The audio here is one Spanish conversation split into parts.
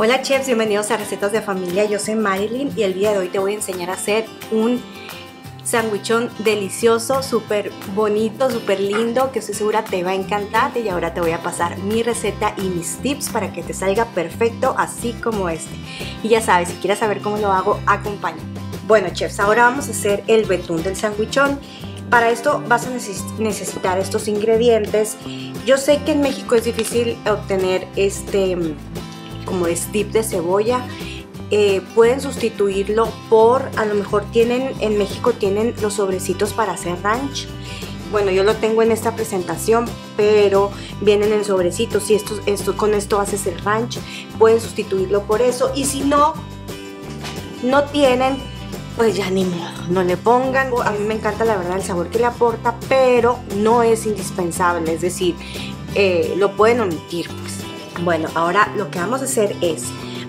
Hola chefs, bienvenidos a Recetas de Familia. Yo soy Marilyn y el día de hoy te voy a enseñar a hacer un sandwichón delicioso, súper bonito, súper lindo, que estoy segura te va a encantar. Y ahora te voy a pasar mi receta y mis tips para que te salga perfecto, así como este. Y ya sabes, si quieres saber cómo lo hago, acompáñame. Bueno chefs, ahora vamos a hacer el betún del sandwichón. Para esto vas a necesitar estos ingredientes. Yo sé que en México es difícil obtener como strip de cebolla. Pueden sustituirlo por, a lo mejor en México tienen los sobrecitos para hacer ranch. Bueno, yo lo tengo en esta presentación, pero vienen en sobrecitos y con esto haces el ranch. Pueden sustituirlo por eso, y si no tienen, pues ya ni modo, no le pongan. A mí me encanta la verdad el sabor que le aporta, pero no es indispensable, es decir, lo pueden omitir, pues. Bueno, ahora lo que vamos a hacer es,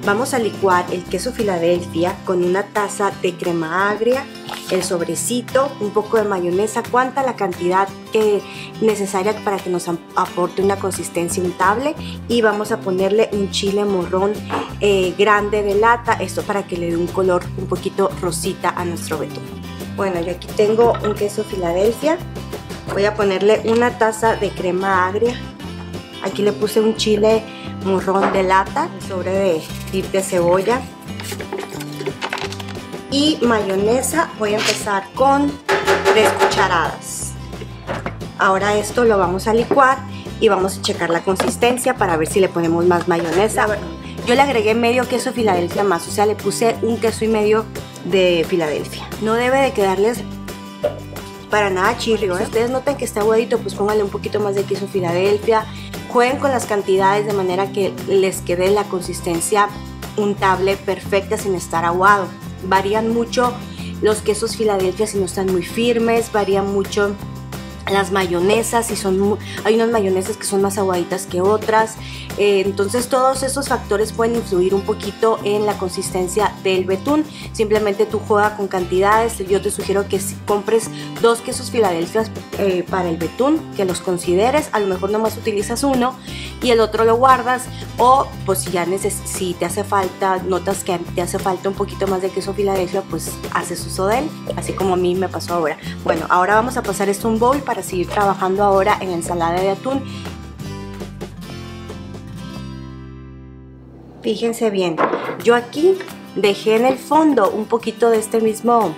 vamos a licuar el queso Philadelphia con una taza de crema agria, el sobrecito, un poco de mayonesa, cuanta la cantidad que necesaria para que nos aporte una consistencia untable, y vamos a ponerle un chile morrón grande de lata, esto para que le dé un color un poquito rosita a nuestro betún. Bueno, yo aquí tengo un queso Philadelphia, voy a ponerle una taza de crema agria, aquí le puse un chile morrón de lata, sobre de dip de cebolla y mayonesa. Voy a empezar con 3 cucharadas. Ahora esto lo vamos a licuar y vamos a checar la consistencia para ver si le ponemos más mayonesa. Yo le agregué medio queso Philadelphia más, o sea, le puse un queso y medio de Philadelphia. No debe de quedarles para nada chirrio, ¿eh? Si ustedes notan que está aguadito, pues pónganle un poquito más de queso Philadelphia. Jueguen con las cantidades de manera que les quede la consistencia untable perfecta sin estar aguado. Varían mucho los quesos Philadelphia si no están muy firmes, varían mucho las mayonesas, si hay unas mayonesas que son más aguaditas que otras, entonces todos esos factores pueden influir un poquito en la consistencia del betún. Simplemente tú juega con cantidades. Yo te sugiero que compres 2 quesos Philadelphia para el betún, que los consideres, a lo mejor nomás utilizas uno y el otro lo guardas, o pues si te hace falta, notas que te hace falta un poquito más de queso Philadelphia, pues haces uso de él, así como a mí me pasó ahora. Bueno, ahora vamos a pasar esto a un bowl para seguir trabajando ahora en ensalada de atún. Fíjense bien, yo aquí dejé en el fondo un poquito de este mismo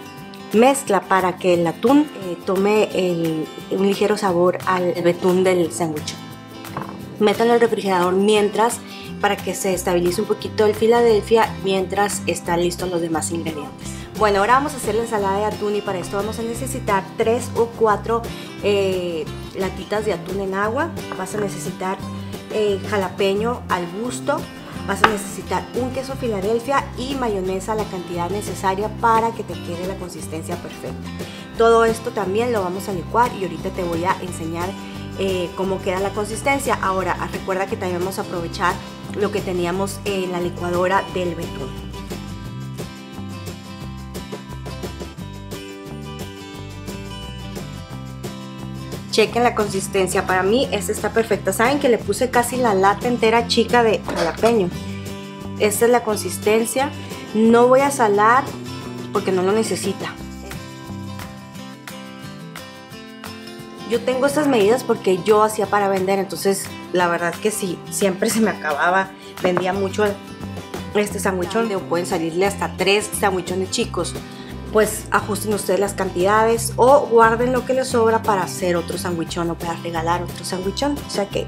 mezcla para que el atún tome un ligero sabor al betún del sándwich. Métanlo al refrigerador mientras, para que se estabilice un poquito el Philadelphia mientras están listos los demás ingredientes. Bueno, ahora vamos a hacer la ensalada de atún, y para esto vamos a necesitar 3 o 4 latitas de atún en agua. Vas a necesitar jalapeño al gusto, vas a necesitar un queso Philadelphia y mayonesa, la cantidad necesaria para que te quede la consistencia perfecta. Todo esto también lo vamos a licuar, y ahorita te voy a enseñar cómo queda la consistencia. Ahora recuerda que también vamos a aprovechar lo que teníamos en la licuadora del betún. Chequen la consistencia, para mí esta está perfecta. Saben que le puse casi la lata entera chica de jalapeño. Esta es la consistencia. No voy a salar porque no lo necesita. Yo tengo estas medidas porque yo hacía para vender, entonces la verdad que sí, siempre se me acababa. Vendía mucho este sandwichón, o pueden salirle hasta 3 sandwichones chicos. Pues ajusten ustedes las cantidades o guarden lo que les sobra para hacer otro sandwichón o para regalar otro sandwichón. O sea que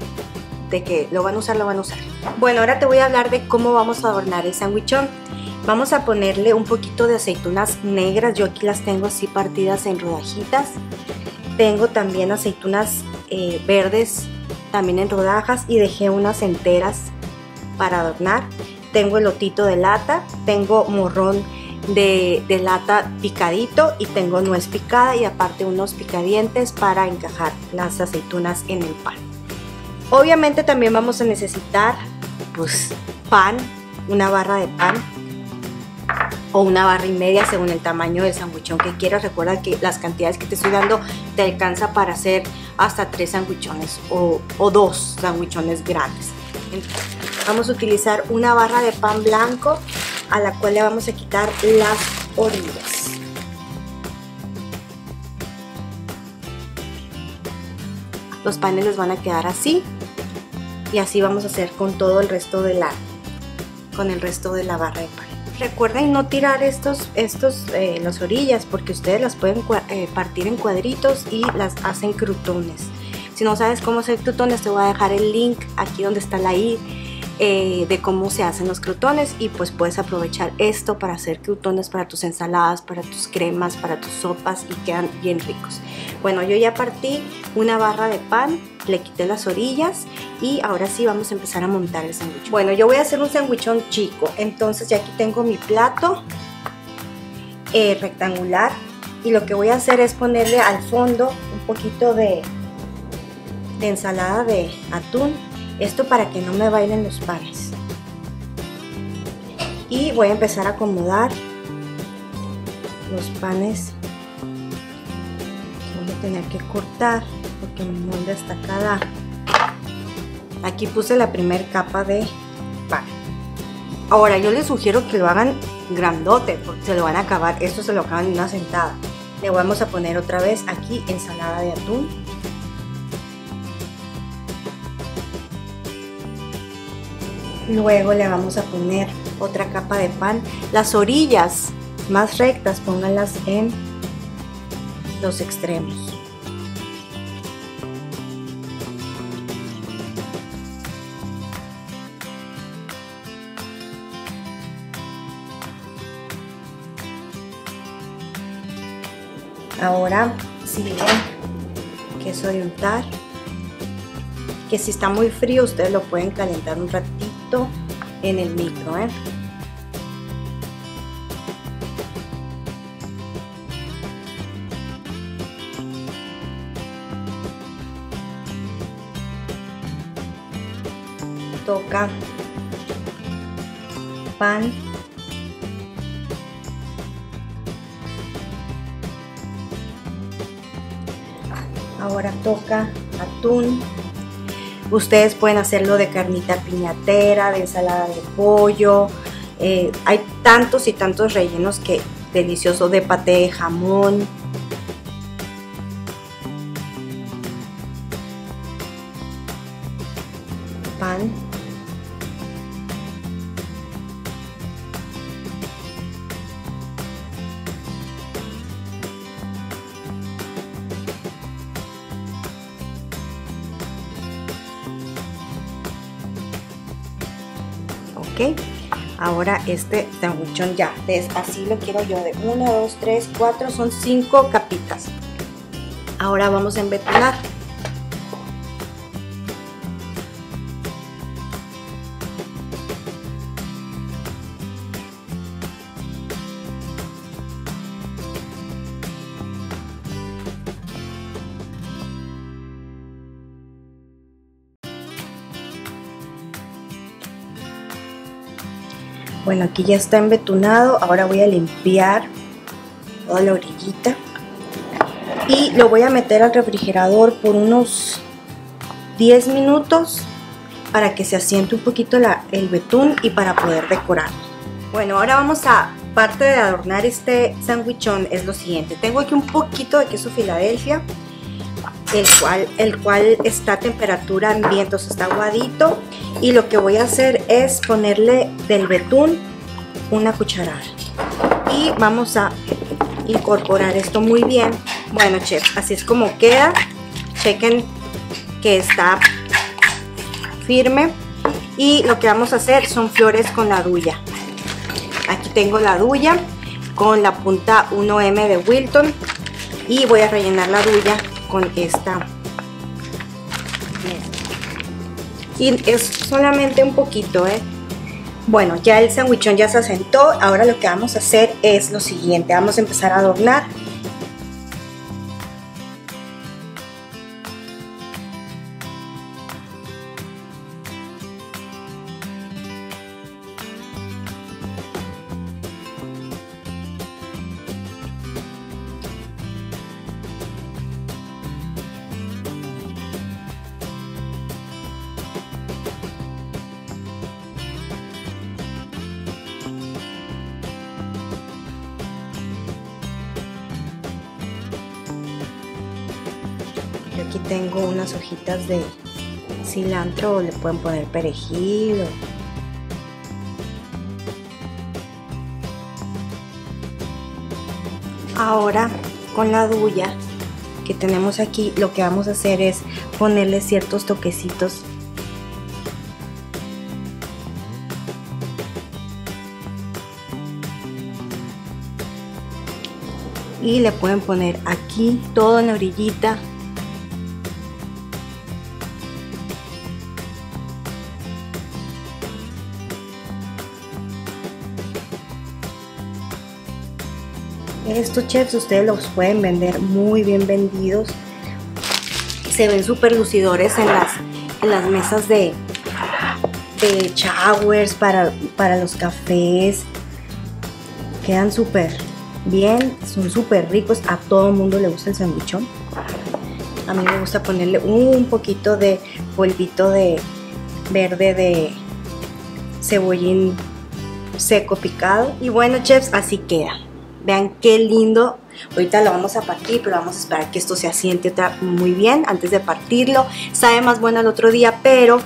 de que lo van a usar, lo van a usar. Bueno, ahora te voy a hablar de cómo vamos a adornar el sandwichón. Vamos a ponerle un poquito de aceitunas negras. Yo aquí las tengo así partidas en rodajitas. Tengo también aceitunas verdes, también en rodajas, y dejé unas enteras para adornar. Tengo elotito de lata, tengo morrón de lata picadito, y tengo nuez picada, y aparte unos picadientes para encajar las aceitunas en el pan. Obviamente también vamos a necesitar pues pan, una barra de pan o una barra y media según el tamaño del sandwichón que quieras. Recuerda que las cantidades que te estoy dando te alcanza para hacer hasta 3 sandwichones o 2 sandwichones grandes. Entonces, vamos a utilizar una barra de pan blanco a la cual le vamos a quitar las orillas. Los panes les van a quedar así y así vamos a hacer con todo el resto de la barra de pan. Recuerden no tirar las orillas porque ustedes las pueden partir en cuadritos y las hacen crutones. Si no sabes cómo hacer crutones, te voy a dejar el link aquí donde está la i de cómo se hacen los crutones, y pues puedes aprovechar esto para hacer crutones para tus ensaladas, para tus cremas, para tus sopas, y quedan bien ricos. Bueno, yo ya partí una barra de pan, le quité las orillas y ahora sí vamos a empezar a montar el sándwich. Bueno, yo voy a hacer un sándwichón chico, entonces ya aquí tengo mi plato rectangular y lo que voy a hacer es ponerle al fondo un poquito de ensalada de atún, esto para que no me bailen los panes, y voy a empezar a acomodar los panes. Voy a tener que cortar porque mi molde está acá. Aquí puse la primera capa de pan. Ahora yo les sugiero que lo hagan grandote porque se lo van a acabar, esto se lo acaban en una sentada. Le vamos a poner otra vez aquí ensalada de atún. Luego le vamos a poner otra capa de pan. Las orillas más rectas pónganlas en los extremos. Ahora sigue queso de untar, que si está muy frío ustedes lo pueden calentar un ratito en el micro, Toca pan, ahora toca atún. Ustedes pueden hacerlo de carnita piñatera, de ensalada de pollo, hay tantos y tantos rellenos que delicioso, de paté de jamón. Pan. Okay. Ahora este sándwichón ya, así lo quiero yo, de 1, 2, 3, 4, son 5 capitas. Ahora vamos a embetular. Bueno, aquí ya está embetunado, ahora voy a limpiar toda la orillita y lo voy a meter al refrigerador por unos 10 minutos para que se asiente un poquito el betún y para poder decorar. Bueno, ahora vamos a parte de adornar este sándwichón, es lo siguiente. Tengo aquí un poquito de queso Filadelfia, el cual está a temperatura ambiente, entonces está aguadito, y lo que voy a hacer es ponerle del betún una cucharada y vamos a incorporar esto muy bien. Bueno, chef, así es como queda, chequen que está firme, y lo que vamos a hacer son flores con la duya. Aquí tengo la duya con la punta 1M de Wilton y voy a rellenar la duya con esta, y es solamente un poquito, Bueno, ya el sándwichón ya se asentó. Ahora lo que vamos a hacer es lo siguiente: vamos a empezar a adornar. Aquí tengo unas hojitas de cilantro, o le pueden poner perejil. Ahora con la duya que tenemos aquí, lo que vamos a hacer es ponerle ciertos toquecitos. Y le pueden poner aquí, todo en la orillita. Estos chips ustedes los pueden vender muy bien vendidos. Se ven súper lucidores en las mesas de showers, para los cafés. Quedan súper bien, son súper ricos, a todo el mundo le gusta el sandwichón. A mí me gusta ponerle un poquito de polvito de verde de cebollín seco picado. Y bueno, chefs, así queda. Vean qué lindo. Ahorita lo vamos a partir, pero vamos a esperar que esto se asiente muy bien antes de partirlo. Sabe más bueno el otro día, pero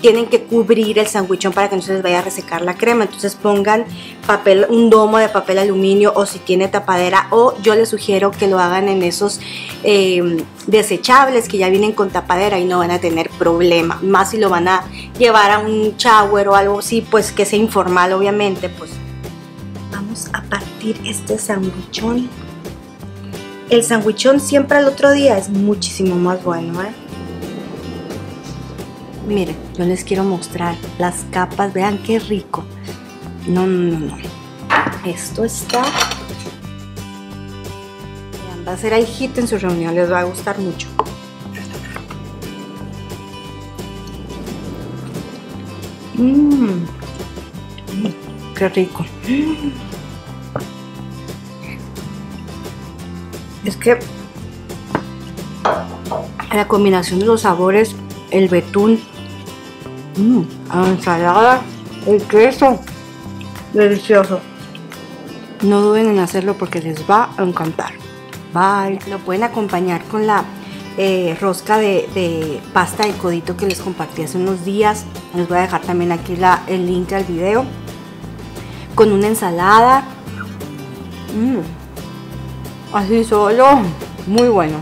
tienen que cubrir el sandwichón para que no se les vaya a resecar la crema. Entonces pongan papel, un domo de papel aluminio, o si tiene tapadera, o yo les sugiero que lo hagan en esos desechables que ya vienen con tapadera y no van a tener problema. Más si lo van a llevar a un shower o algo así, pues que sea informal, obviamente. Pues vamos a partir este sandwichón. El sandwichón siempre al otro día es muchísimo más bueno, ¿eh? Miren, yo les quiero mostrar las capas, vean qué rico. No. Esto está... Vean, va a ser el hit en su reunión, les va a gustar mucho. Qué rico. Es que la combinación de los sabores, el betún, la ensalada, el queso, delicioso. No duden en hacerlo porque les va a encantar. Bye. Lo pueden acompañar con la rosca de pasta de codito que les compartí hace unos días. Les voy a dejar también aquí el link al video. Con una ensalada. Así solo, muy bueno.